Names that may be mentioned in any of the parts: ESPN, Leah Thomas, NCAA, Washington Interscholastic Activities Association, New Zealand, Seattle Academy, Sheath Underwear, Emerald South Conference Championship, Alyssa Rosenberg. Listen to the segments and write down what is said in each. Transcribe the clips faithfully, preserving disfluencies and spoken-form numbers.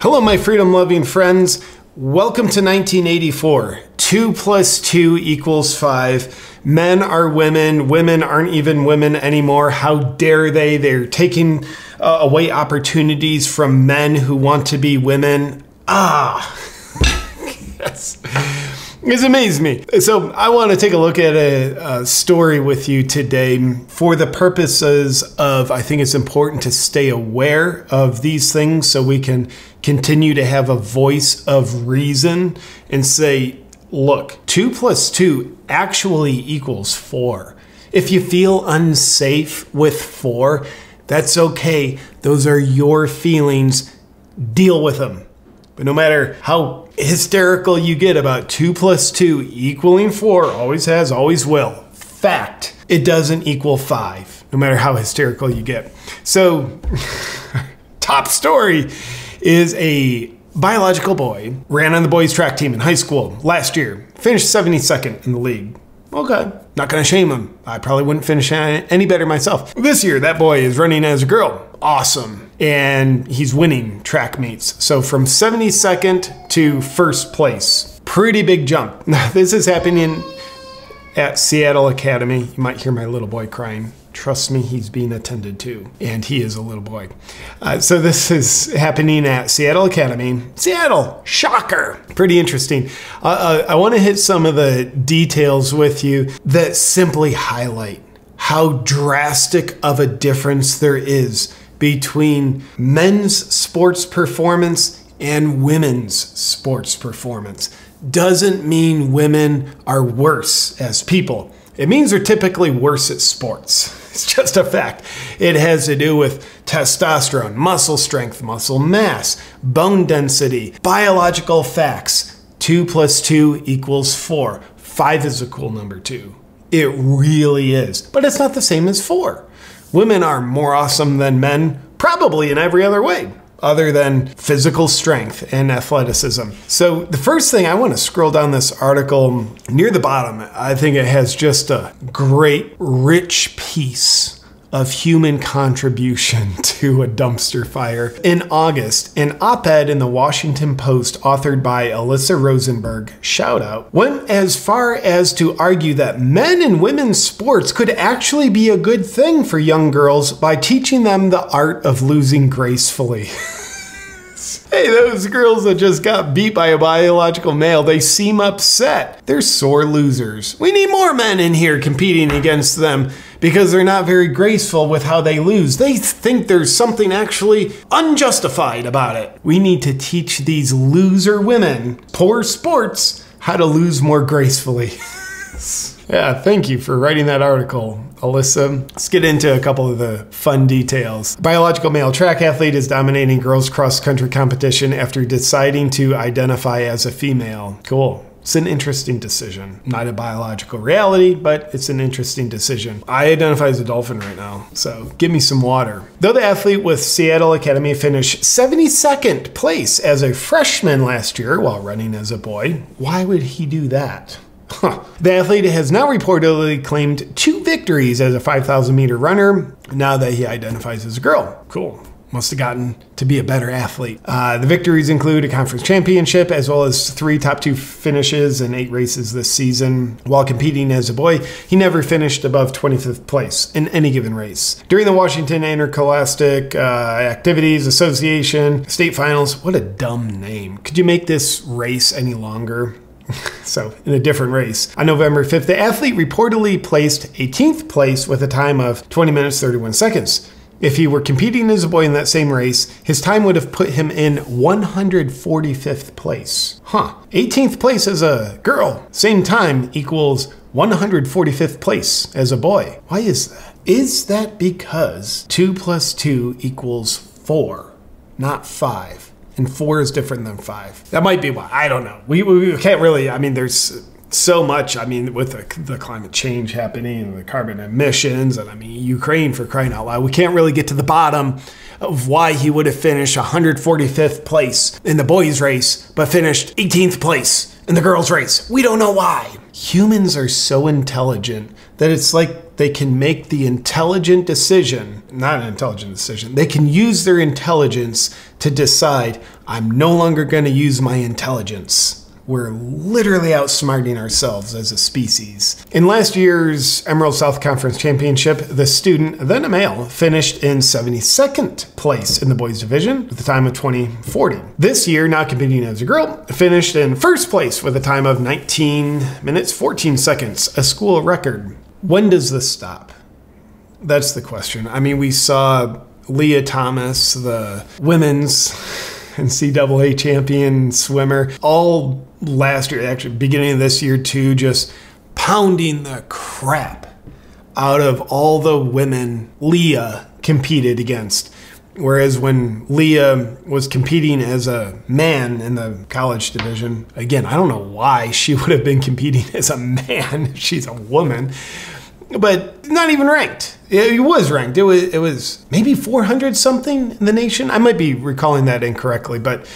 Hello, my freedom-loving friends. Welcome to nineteen eighty-four. Two plus two equals five. Men are women. Women aren't even women anymore. How dare they? They're taking uh, away opportunities from men who want to be women. Ah, yes. It's amazed me. So I want to take a look at a, a story with you today for the purposes of, I think it's important to stay aware of these things so we can continue to have a voice of reason and say, look, two plus two actually equals four. If you feel unsafe with four, that's okay. Those are your feelings. Deal with them. But no matter how hysterical you get about two plus two equaling four, always has, always will. Fact. It doesn't equal five, no matter how hysterical you get. So, top story is a biological boy ran on the boys track team in high school last year, finished seventy-second in the league. Okay, not gonna shame him. I probably wouldn't finish any better myself. This year, that boy is running as a girl. Awesome. And he's winning track meets. So from seventy-second to first place, pretty big jump. Now this is happening at Seattle Academy. You might hear my little boy crying. Trust me, he's being attended to, and he is a little boy. Uh, so this is happening at Seattle Academy. Seattle, shocker, pretty interesting. Uh, uh, I wanna hit some of the details with you that simply highlight how drastic of a difference there is between men's sports performance and women's sports performance. Doesn't mean women are worse as people. It means they're typically worse at sports. It's just a fact. It has to do with testosterone, muscle strength, muscle mass, bone density, biological facts. Two plus two equals four. Five is a cool number too. It really is, but it's not the same as four. Women are more awesome than men, probably in every other way, other than physical strength and athleticism. So the first thing, I want to scroll down this article near the bottom. I think it has just a great, rich piece of human contribution to a dumpster fire. In August, an op-ed in the Washington Post authored by Alyssa Rosenberg, shout out, went as far as to argue that men and women's sports could actually be a good thing for young girls by teaching them the art of losing gracefully. Hey, those girls that just got beat by a biological male, they seem upset. They're sore losers. We need more men in here competing against them because they're not very graceful with how they lose. They think there's something actually unjustified about it. We need to teach these loser women, poor sports, how to lose more gracefully. Yeah, thank you for writing that article, Alyssa. Let's get into a couple of the fun details. Biological male track athlete is dominating girls' cross-country competition after deciding to identify as a female. Cool. It's an interesting decision. Not a biological reality, but it's an interesting decision. I identify as a dolphin right now, so give me some water. Though the athlete with Seattle Academy finished seventy-second place as a freshman last year while running as a boy, why would he do that? Huh. The athlete has now reportedly claimed two victories as a five thousand meter runner now that he identifies as a girl. Cool. Must have gotten to be a better athlete. Uh, the victories include a conference championship as well as three top two finishes in eight races this season. While competing as a boy, he never finished above twenty-fifth place in any given race. During the Washington Interscholastic uh, Activities Association State Finals, what a dumb name. Could you make this race any longer? So, in a different race. On November fifth, the athlete reportedly placed eighteenth place with a time of twenty minutes, thirty-one seconds. If he were competing as a boy in that same race, his time would have put him in one hundred forty-fifth place. Huh. eighteenth place as a girl, same time, equals one hundred forty-fifth place as a boy. Why is that? Is that because two plus two equals four, not five? And four is different than five. That might be why. I don't know. We, we, we can't really, I mean, there's so much, I mean, with the, the climate change happening and the carbon emissions and, I mean, Ukraine, for crying out loud, we can't really get to the bottom of why he would have finished one hundred forty-fifth place in the boys' race, but finished eighteenth place in the girls' race. We don't know why. Humans are so intelligent that it's like they can make the intelligent decision, not an intelligent decision, they can use their intelligence to decide, I'm no longer going to use my intelligence. We're literally outsmarting ourselves as a species. In last year's Emerald South Conference Championship, the student, then a male, finished in seventy-second place in the boys division with a time of twenty forty. This year, now competing as a girl, finished in first place with a time of nineteen minutes, fourteen seconds, a school record. When does this stop? That's the question. I mean, we saw Leah Thomas, the women's N C double A champion swimmer, all last year, actually beginning of this year too, just pounding the crap out of all the women Leah competed against. Whereas when Leah was competing as a man in the college division, again, I don't know why she would have been competing as a man if she's a woman, but not even ranked. It was ranked. It was, it was maybe four hundred something in the nation. I might be recalling that incorrectly, but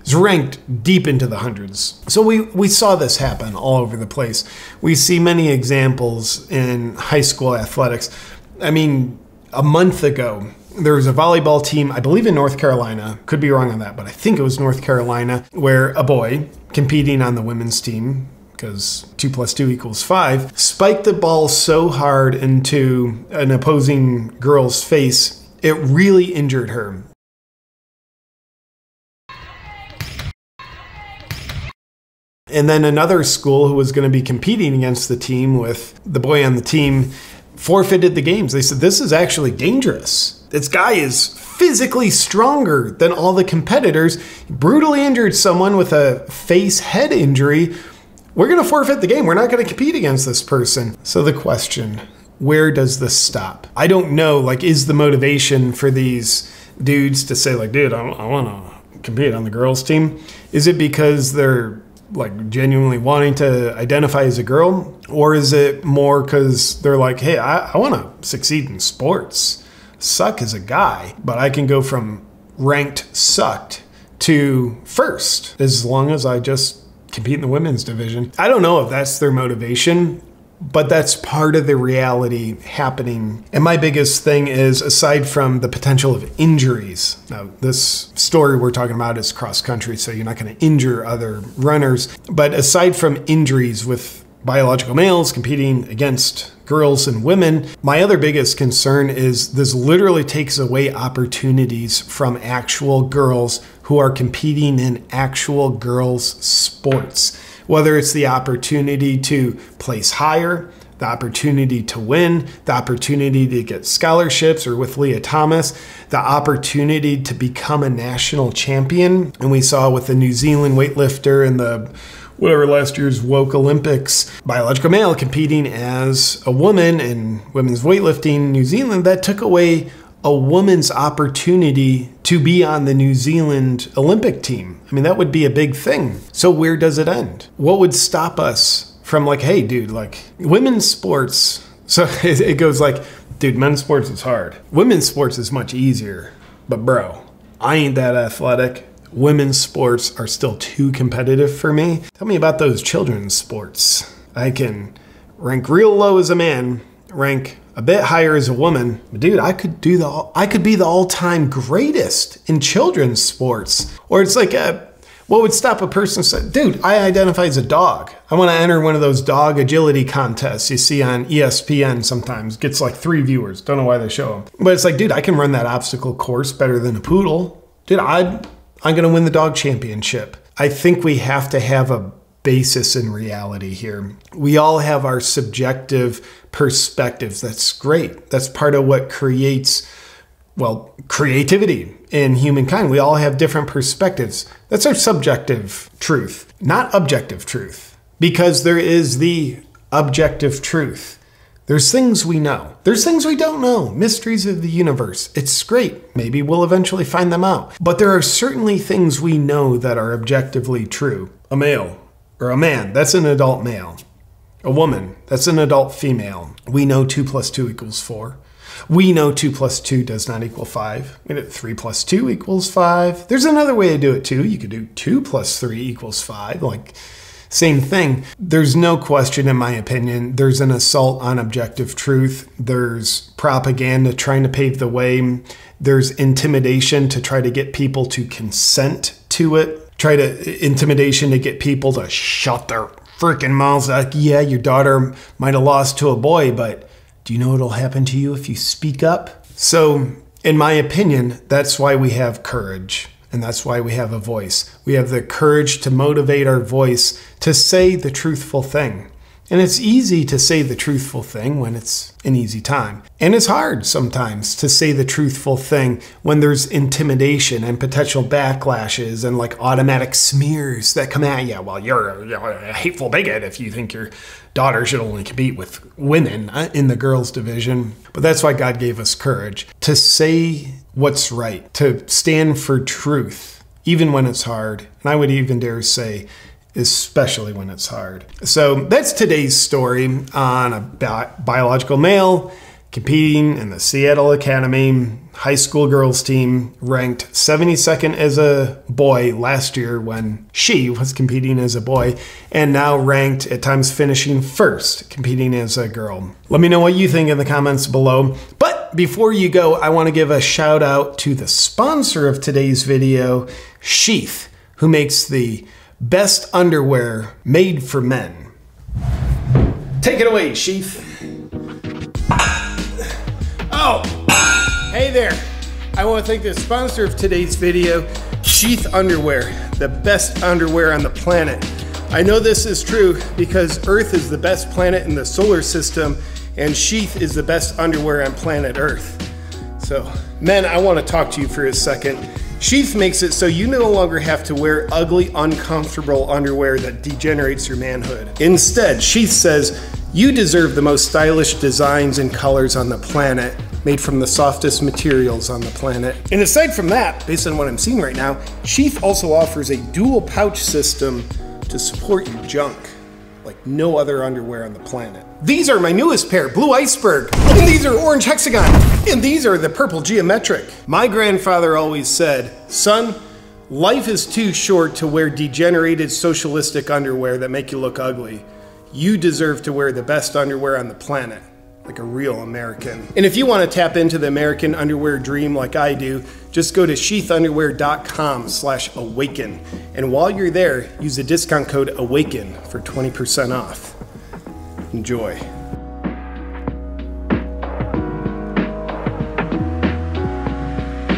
it's ranked deep into the hundreds. So we, we saw this happen all over the place. We see many examples in high school athletics. I mean, a month ago, there was a volleyball team, I believe in North Carolina, could be wrong on that, but I think it was North Carolina, where a boy competing on the women's team, because two plus two equals five, spiked the ball so hard into an opposing girl's face, it really injured her. And then another school who was going to be competing against the team with the boy on the team forfeited the games. They said, this is actually dangerous. This guy is physically stronger than all the competitors. He brutally injured someone with a face head injury. We're going to forfeit the game. We're not going to compete against this person. So the question, where does this stop? I don't know, like, is the motivation for these dudes to say, like, dude, I, I want to compete on the girls team? Is it because they're, like, genuinely wanting to identify as a girl? Or is it more because they're like, hey, I, I want to succeed in sports. Suck as a guy, but I can go from ranked sucked to first as long as I just compete in the women's division. I don't know if that's their motivation, but that's part of the reality happening. And my biggest thing is, aside from the potential of injuries, now this story we're talking about is cross country, so you're not going to injure other runners. But aside from injuries with biological males competing against girls and women, my other biggest concern is this literally takes away opportunities from actual girls who are competing in actual girls' sports. Whether it's the opportunity to place higher, the opportunity to win, the opportunity to get scholarships, or with Leah Thomas, the opportunity to become a national champion. And we saw with the New Zealand weightlifter and the whatever last year's woke Olympics, biological male competing as a woman in women's weightlifting in New Zealand, that took away a woman's opportunity to be on the New Zealand Olympic team. I mean, that would be a big thing. So where does it end? What would stop us from, like, hey, dude, like, women's sports. So it goes like, dude, men's sports is hard. Women's sports is much easier, but bro, I ain't that athletic. Women's sports are still too competitive for me. Tell me about those children's sports. I can rank real low as a man, rank a bit higher as a woman. But dude, I could do the I could be the all-time greatest in children's sports. Or it's like, a, what would stop a person saying, dude, I identify as a dog. I want to enter one of those dog agility contests you see on E S P N sometimes. Gets like three viewers. Don't know why they show them. But it's like, dude, I can run that obstacle course better than a poodle. Dude, I'd... I'm going to win the dog championship. I think we have to have a basis in reality here. We all have our subjective perspectives. That's great. That's part of what creates, well, creativity in humankind. We all have different perspectives. That's our subjective truth, not objective truth, because there is the objective truth. There's things we know. There's things we don't know. Mysteries of the universe. It's great. Maybe we'll eventually find them out. But there are certainly things we know that are objectively true. A male, or a man, that's an adult male. A woman, that's an adult female. We know two plus two equals four. We know two plus two does not equal five. We know three plus two equals five. There's another way to do it too. You could do two plus three equals five. Like, same thing. There's no question, in my opinion, there's an assault on objective truth. There's propaganda trying to pave the way. There's intimidation to try to get people to consent to it. Try to intimidation to get people to shut their freaking mouths. Like, yeah, your daughter might have lost to a boy, but do you know what'll happen to you if you speak up? So in my opinion, that's why we have courage. And that's why we have a voice. We have the courage to motivate our voice to say the truthful thing. And it's easy to say the truthful thing when it's an easy time. And it's hard sometimes to say the truthful thing when there's intimidation and potential backlashes and like automatic smears that come at you. Well, you're a hateful bigot if you think your daughter should only compete with women in the girls division. But that's why God gave us courage to say what's right, to stand for truth, even when it's hard. And I would even dare say, especially when it's hard. So that's today's story on a bi biological male competing in the Seattle Academy high school girls team, ranked seventy-second as a boy last year when she was competing as a boy, and now ranked at times finishing first competing as a girl. Let me know what you think in the comments below. But before you go, I want to give a shout out to the sponsor of today's video, Sheath, who makes the best underwear made for men. Take it away, Sheath. Oh! Hey there, I want to thank the sponsor of today's video, Sheath Underwear, the best underwear on the planet. I know this is true because Earth is the best planet in the solar system and Sheath is the best underwear on planet Earth. So men, I want to talk to you for a second. Sheath makes it so you no longer have to wear ugly, uncomfortable underwear that degenerates your manhood. Instead, Sheath says, you deserve the most stylish designs and colors on the planet, made from the softest materials on the planet. And aside from that, based on what I'm seeing right now, Sheath also offers a dual pouch system to support your junk, like no other underwear on the planet. These are my newest pair, Blue Iceberg, and these are Orange Hexagon, and these are the Purple Geometric. My grandfather always said, son, life is too short to wear degenerated socialistic underwear that make you look ugly. You deserve to wear the best underwear on the planet, like a real American. And if you want to tap into the American underwear dream like I do, just go to sheath underwear dot com slash awaken. And while you're there, use the discount code AWAKEN for twenty percent off. Enjoy.